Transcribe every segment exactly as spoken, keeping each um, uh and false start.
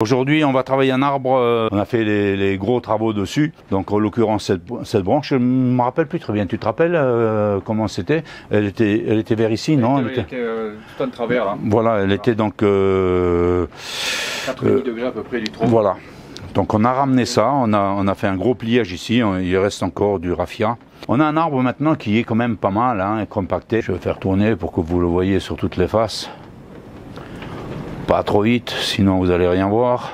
Aujourd'hui, on va travailler un arbre, on a fait les, les gros travaux dessus, donc en l'occurrence cette, cette branche, je ne me rappelle plus très bien, tu te rappelles euh, comment c'était? Elle était, elle était vers ici, elle non était, Elle était euh, tout en travers. Hein. Voilà, elle voilà. était donc... Euh, quatre virgule cinq degrés à peu près du tronc. Voilà, donc on a ramené ça, on a, on a fait un gros pliage ici, on, il reste encore du raffia. On a un arbre maintenant qui est quand même pas mal, hein, compacté. Je vais faire tourner pour que vous le voyez sur toutes les faces. Pas trop vite, sinon vous allez rien voir.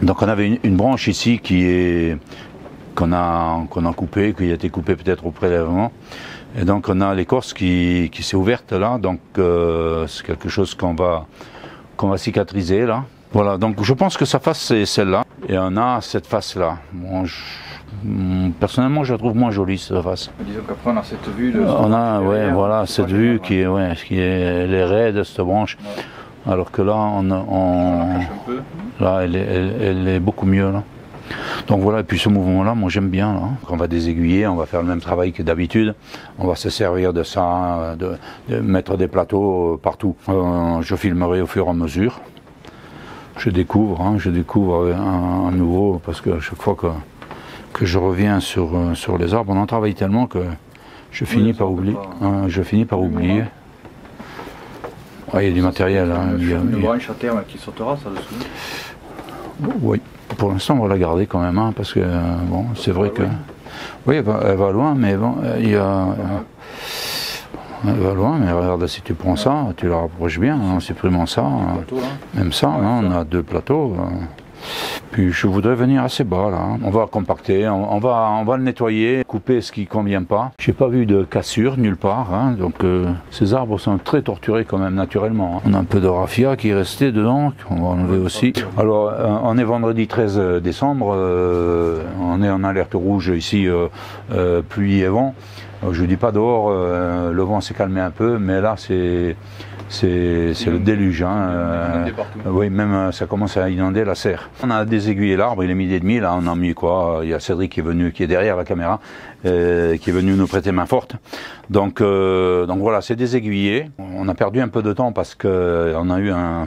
Donc on avait une, une branche ici qui est qu'on a qu'on a coupé, qui a été coupée peut-être au prélèvement, et donc on a l'écorce qui, qui s'est ouverte là, donc euh, c'est quelque chose qu'on va qu'on va cicatriser là. Voilà, donc je pense que sa face c'est celle-là, et on a cette face-là. Bon, je... personnellement je la trouve moins jolie cette face. Disons qu'après on a cette vue de... On a, ouais, derrière, voilà, cette vue qui est, ouais, qui est les raies de cette branche, ouais. Alors que là, on, on... on la cache un peu. Là, elle est, elle, elle est beaucoup mieux, là. Donc voilà, et puis ce mouvement-là, moi j'aime bien, là. On va désaiguiller, on va faire le même travail que d'habitude, on va se servir de ça, de, de mettre des plateaux partout. Euh, je filmerai au fur et à mesure. Je découvre, hein, je découvre un, un nouveau, parce que chaque fois que, que je reviens sur, sur les arbres, on en travaille tellement que je finis oui, par oublier. Hein, je finis par oublier. Il ouais, y a du matériel. Hein, il y a une branche à terme qui sautera, ça dessous. Oui, pour l'instant on va la garder quand même, hein, parce que bon, c'est vrai que. Oui, elle va, elle va loin, mais bon, il y a. Elle va loin, mais regarde, si tu prends ouais. ça, tu la rapproches bien, en supprimant ça, plateau, même ça, ouais, là, on a deux plateaux. Puis je voudrais venir assez bas, là. On va compacter, on, on, va, on va le nettoyer, couper ce qui ne convient pas. J'ai pas vu de cassure nulle part, hein, donc euh, ces arbres sont très torturés quand même, naturellement. Hein. On a un peu de raffia qui est resté dedans, qu'on va enlever aussi. Alors, euh, on est vendredi treize décembre, euh, on est en alerte rouge ici, euh, euh, pluie et vent. Je ne dis pas dehors, euh, le vent s'est calmé un peu, mais là c'est le déluge. Hein, euh, oui, même ça commence à inonder la serre. On a désaiguillé l'arbre, il est midi et demi, là on a mis quoi, il y a Cédric qui est venu, qui est derrière la caméra, euh, qui est venu nous prêter main forte. Donc, euh, donc voilà, c'est désaiguillé. On a perdu un peu de temps parce qu'on a eu un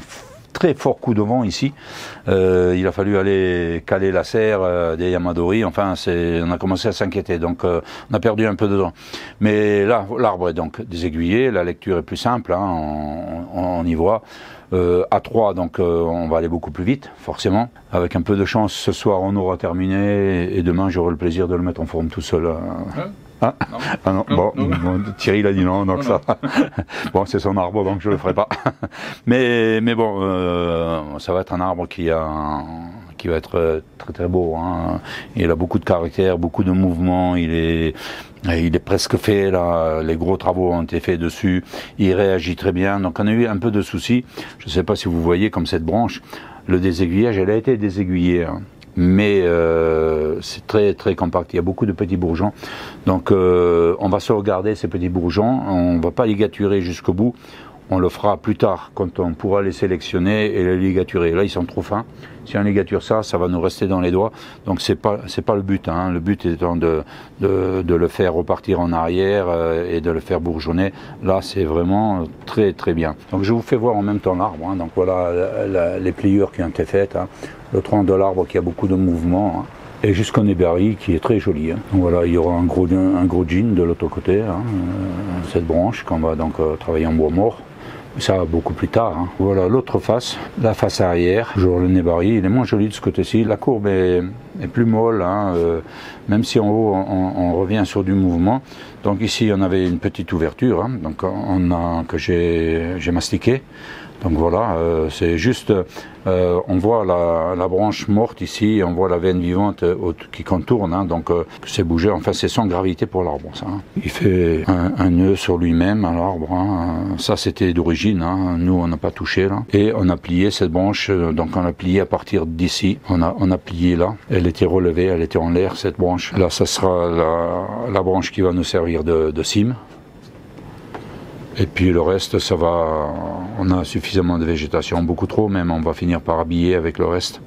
très fort coup de vent ici, euh, il a fallu aller caler la serre euh, des Yamadori, enfin on a commencé à s'inquiéter, donc euh, on a perdu un peu de temps. Mais là, l'arbre est donc désaiguillé, la lecture est plus simple, hein, on, on y voit. Euh, à trois, donc euh, on va aller beaucoup plus vite, forcément. Avec un peu de chance, ce soir on aura terminé, et demain j'aurai le plaisir de le mettre en forme tout seul. Euh... Hein? Ah non, ah non. non, bon, non. bon, Thierry l'a dit non, donc non, ça non. Bon, c'est son arbre, donc je le ferai pas. mais, mais bon, euh, ça va être un arbre qui a qui va être très très beau. Hein. Il a beaucoup de caractère, beaucoup de mouvements, il est, il est presque fait là, les gros travaux ont été faits dessus, il réagit très bien, donc on a eu un peu de soucis. Je ne sais pas si vous voyez comme cette branche, le désaiguillage, elle a été désaiguillée. Hein. Mais euh, c'est très très compact, il y a beaucoup de petits bourgeons, donc euh, on va sauvegarder ces petits bourgeons, on va pas ligaturer jusqu'au bout, on le fera plus tard quand on pourra les sélectionner et les ligaturer. Là ils sont trop fins, si on ligature ça, ça va nous rester dans les doigts, donc c'est pas c'est pas le but, hein. Le but étant de, de, de le faire repartir en arrière euh, et de le faire bourgeonner, là c'est vraiment très très bien. Donc je vous fais voir en même temps l'arbre, hein. Donc voilà la, la, les pliures qui ont été faites, hein. Le tronc de l'arbre qui a beaucoup de mouvements, hein. Et jusqu'en ébérie qui est très joli. Hein. Voilà, il y aura un gros, un gros jean de l'autre côté, hein, euh, cette branche qu'on va donc euh, travailler en bois mort. Ça beaucoup plus tard. Hein. Voilà l'autre face, la face arrière. Toujours le nébari, il est moins joli de ce côté-ci. La courbe est, est plus molle, hein, euh, même si en haut on, on revient sur du mouvement. Donc ici on avait une petite ouverture, hein, donc on a, que j'ai mastiqué. Donc voilà, euh, c'est juste, euh, on voit la, la branche morte ici, on voit la veine vivante euh, qui contourne, hein, donc euh, c'est bougé, enfin c'est sans gravité pour l'arbre ça. Hein. Il fait un, un nœud sur lui-même à l'arbre, hein. Ça c'était d'origine, hein. Nous on n'a pas touché là. Et on a plié cette branche, donc on a plié à partir d'ici, on a, on a plié là, elle était relevée, elle était en l'air cette branche. Là ça sera la, la branche qui va nous servir de, de cime. Et puis le reste, ça va, on a suffisamment de végétation, beaucoup trop même, on va finir par habiller avec le reste.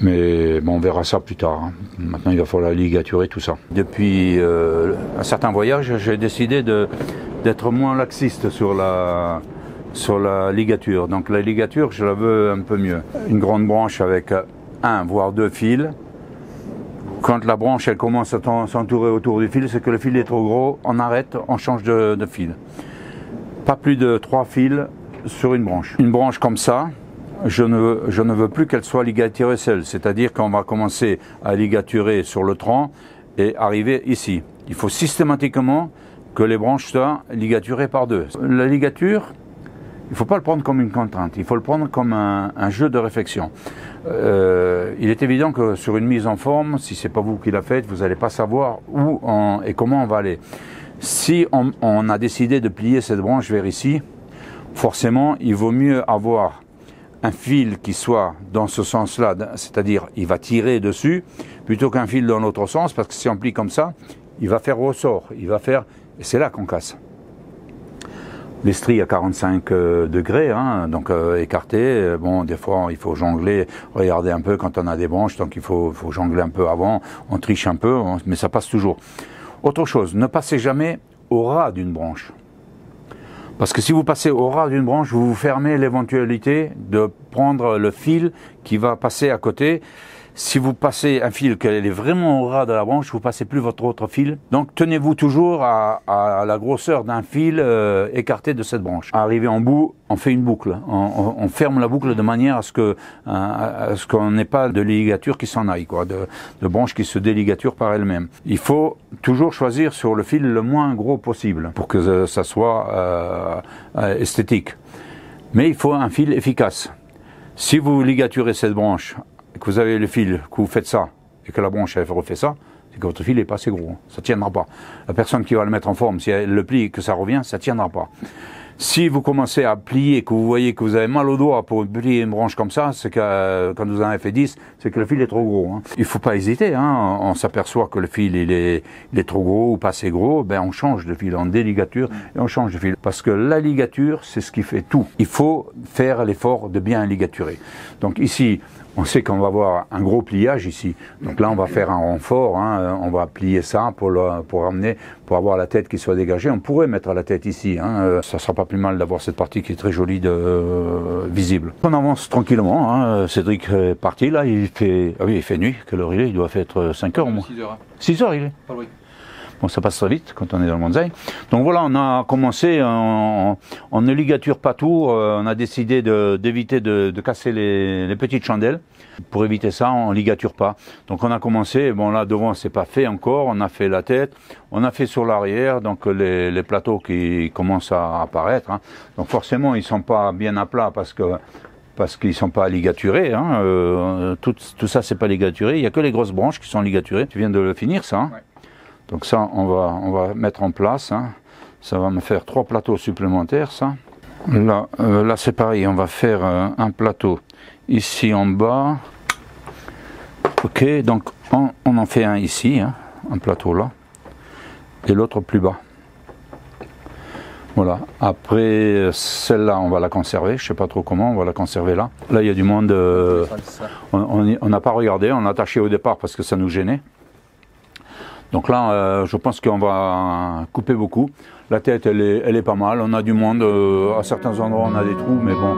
Mais bon, on verra ça plus tard. Maintenant, il va falloir ligaturer tout ça. Depuis euh, un certain voyage, j'ai décidé d'être moins laxiste sur la, sur la ligature. Donc la ligature, je la veux un peu mieux. Une grande branche avec un, voire deux fils. Quand la branche elle commence à s'entourer autour du fil, c'est que le fil est trop gros, on arrête, on change de, de fil. Pas plus de trois fils sur une branche. Une branche comme ça, je ne, je ne veux plus qu'elle soit ligaturée seule. C'est-à-dire qu'on va commencer à ligaturer sur le tronc et arriver ici. Il faut systématiquement que les branches soient ligaturées par deux. La ligature, il ne faut pas le prendre comme une contrainte, il faut le prendre comme un, un jeu de réflexion. Euh, il est évident que sur une mise en forme, si ce n'est pas vous qui la faites, vous n'allez pas savoir où on, et comment on va aller. Si on, on a décidé de plier cette branche vers ici, forcément il vaut mieux avoir un fil qui soit dans ce sens-là, c'est-à-dire il va tirer dessus, plutôt qu'un fil dans l'autre sens, parce que si on plie comme ça, il va faire ressort, il va faire... et c'est là qu'on casse. L'estrie à quarante-cinq degrés, hein, donc euh, écarté. Bon, des fois il faut jongler, regardez un peu quand on a des branches, donc il faut, faut jongler un peu avant, on triche un peu, on, mais ça passe toujours. Autre chose, ne passez jamais au ras d'une branche. Parce que si vous passez au ras d'une branche, vous vous fermez l'éventualité de prendre le fil qui va passer à côté. Si vous passez un fil qu'elle est vraiment au ras de la branche, vous ne passez plus votre autre fil. Donc tenez-vous toujours à, à la grosseur d'un fil euh, écarté de cette branche. Arrivé en bout, on fait une boucle. On, on, on ferme la boucle de manière à ce que, à, à ce qu'on n'ait pas de ligature qui s'en aille, quoi, de, de branches qui se déligaturent par elles-mêmes. Il faut toujours choisir sur le fil le moins gros possible pour que ça soit euh, esthétique. Mais il faut un fil efficace. Si vous ligaturez cette branche, que vous avez le fil, que vous faites ça, et que la branche elle refait ça, c'est que votre fil n'est pas assez gros, ça ne tiendra pas. La personne qui va le mettre en forme, si elle le plie et que ça revient, ça ne tiendra pas. Si vous commencez à plier, que vous voyez que vous avez mal au doigt pour plier une branche comme ça, c'est que euh, quand vous en avez fait dix, c'est que le fil est trop gros. Hein. Il ne faut pas hésiter, hein. On s'aperçoit que le fil il est, il est trop gros ou pas assez gros, ben on change de fil, on déligature et on change de fil. Parce que la ligature, c'est ce qui fait tout. Il faut faire l'effort de bien ligaturer. Donc ici, on sait qu'on va avoir un gros pliage ici. Donc là, on va faire un renfort, hein. On va plier ça pour, le, pour, amener, pour avoir la tête qui soit dégagée. On pourrait mettre la tête ici, hein. Ça ne sera pas plus mal d'avoir cette partie qui est très jolie de euh, visible. On avance tranquillement, hein. Cédric est parti là, il fait ah oui, il fait nuit, quelle heure il est? Il doit faire cinq heures au moins. six heures il est. Ah oui. Bon, ça passe très vite quand on est dans le bonsaï. Donc voilà, on a commencé, on, on ne ligature pas tout, on a décidé d'éviter de, de, de casser les, les petites chandelles. Pour éviter ça, on ne ligature pas. Donc on a commencé, bon là devant c'est pas fait encore, on a fait la tête, on a fait sur l'arrière, donc les, les plateaux qui commencent à apparaître. Hein. Donc forcément ils ne sont pas bien à plat parce que... parce qu'ils ne sont pas ligaturés, hein. euh, tout, tout ça c'est pas ligaturé, il n'y a que les grosses branches qui sont ligaturées. Tu viens de le finir ça, hein. Ouais. Donc ça, on va, on va mettre en place, hein. Ça va me faire trois plateaux supplémentaires, ça. Là, euh, là c'est pareil, on va faire euh, un plateau ici en bas. Ok, donc on, on en fait un ici, hein, un plateau là, et l'autre plus bas. Voilà, après celle-là, on va la conserver, je sais pas trop comment, on va la conserver là. Là, il y a du monde, euh, on n'a pas regardé, on a attaché au départ parce que ça nous gênait. Donc là, euh, je pense qu'on va couper beaucoup. La tête, elle est, elle est pas mal. On a du monde. Euh, à certains endroits, on a des trous, mais bon.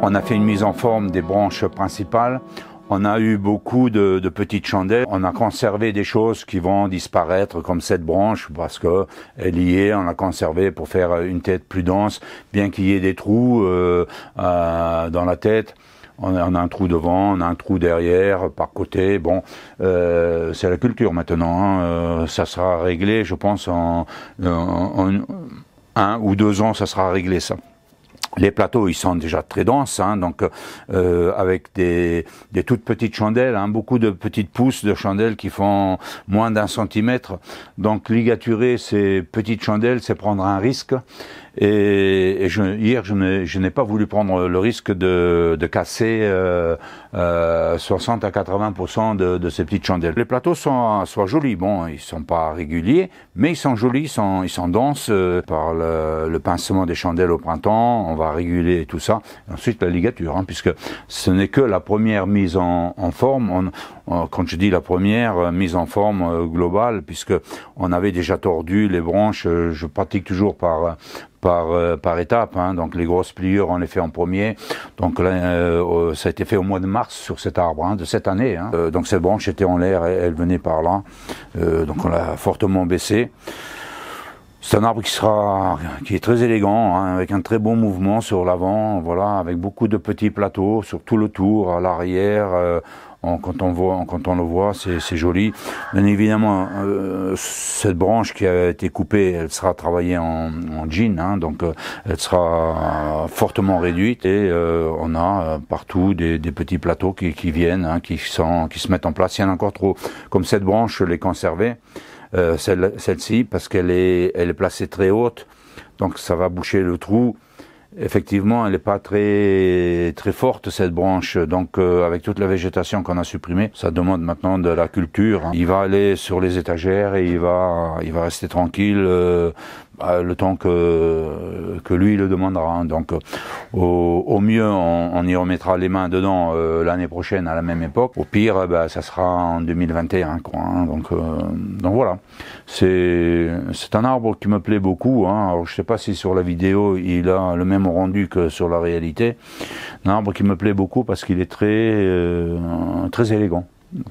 On a fait une mise en forme des branches principales, on a eu beaucoup de, de petites chandelles, on a conservé des choses qui vont disparaître comme cette branche parce qu'elle y est, on l'a conservée pour faire une tête plus dense, bien qu'il y ait des trous euh, euh, dans la tête. on a, on a un trou devant, on a un trou derrière, par côté, bon, euh, c'est la culture maintenant, hein, euh, ça sera réglé, je pense, en, en, en un ou deux ans, ça sera réglé, ça. Les plateaux, ils sont déjà très denses, hein, donc euh, avec des, des toutes petites chandelles, hein, beaucoup de petites pousses de chandelles qui font moins d'un centimètre. Donc ligaturer ces petites chandelles, c'est prendre un risque. Et, et je, hier, je n'ai pas voulu prendre le risque de, de casser euh, euh, soixante à quatre-vingts pour cent de, de ces petites chandelles. Les plateaux sont, sont jolis, bon, ils sont pas réguliers, mais ils sont jolis, ils sont, ils sont denses. Euh, par le, le pincement des chandelles au printemps, on va réguler tout ça. Et ensuite, la ligature, hein, puisque ce n'est que la première mise en, en forme. On, on, quand je dis la première euh, mise en forme euh, globale, puisque on avait déjà tordu les branches, euh, je pratique toujours par... Euh, par euh, par étape, hein. Donc les grosses pliures on les fait en premier, donc là euh, ça a été fait au mois de mars sur cet arbre, hein, de cette année, hein. Euh, donc cette branche était en l'air, elle, elle venait par là, euh, donc on l'a fortement baissée. C'est un arbre qui sera, qui est très élégant, hein, avec un très bon mouvement sur l'avant, voilà, avec beaucoup de petits plateaux sur tout le tour, à l'arrière. Euh, on, quand on voit, quand on le voit, c'est joli. Bien évidemment, euh, cette branche qui a été coupée, elle sera travaillée en, en jean, hein, donc euh, elle sera fortement réduite, et euh, on a euh, partout des, des petits plateaux qui, qui viennent, hein, qui sont, qui se mettent en place. Il y en a encore trop. Comme cette branche, je l'ai conservée. Euh, celle, celle-ci, parce qu'elle est, elle est placée très haute, donc ça va boucher le trou. Effectivement, elle n'est pas très très forte, cette branche, donc euh, avec toute la végétation qu'on a supprimée, ça demande maintenant de la culture, hein. Il va aller sur les étagères et il va, il va rester tranquille euh, bah, le temps que, que lui le demandera, hein. Donc euh, au, au mieux, on, on y remettra les mains dedans euh, l'année prochaine à la même époque. Au pire, euh, bah, ça sera en deux mille vingt et un, quoi, hein. Donc, euh, donc voilà, c'est un arbre qui me plaît beaucoup, hein. Alors, je ne sais pas si sur la vidéo il a le même rendu que sur la réalité. Un arbre qui me plaît beaucoup parce qu'il est très euh, très élégant,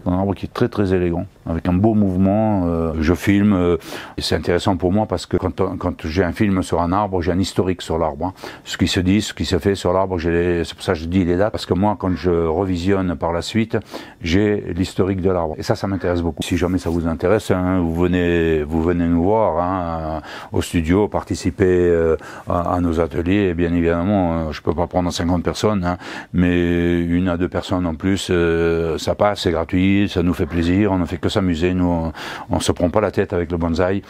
un arbre qui est très très élégant, avec un beau mouvement. Euh, je filme, euh, et c'est intéressant pour moi parce que quand, quand j'ai un film sur un arbre, j'ai un historique sur l'arbre, hein. Ce qui se dit, ce qui se fait sur l'arbre, c'est pour ça que je dis les dates, parce que moi, quand je revisionne par la suite, j'ai l'historique de l'arbre, et ça, ça m'intéresse beaucoup. Si jamais ça vous intéresse, hein, vous venez vous venez nous voir, hein, au studio, participer euh, à, à nos ateliers, et bien évidemment, euh, je peux pas prendre cinquante personnes, hein, mais une à deux personnes en plus, euh, ça passe, c'est gratuit. Ça nous fait plaisir, on ne fait que s'amuser, nous on ne se prend pas la tête avec le bonsaï.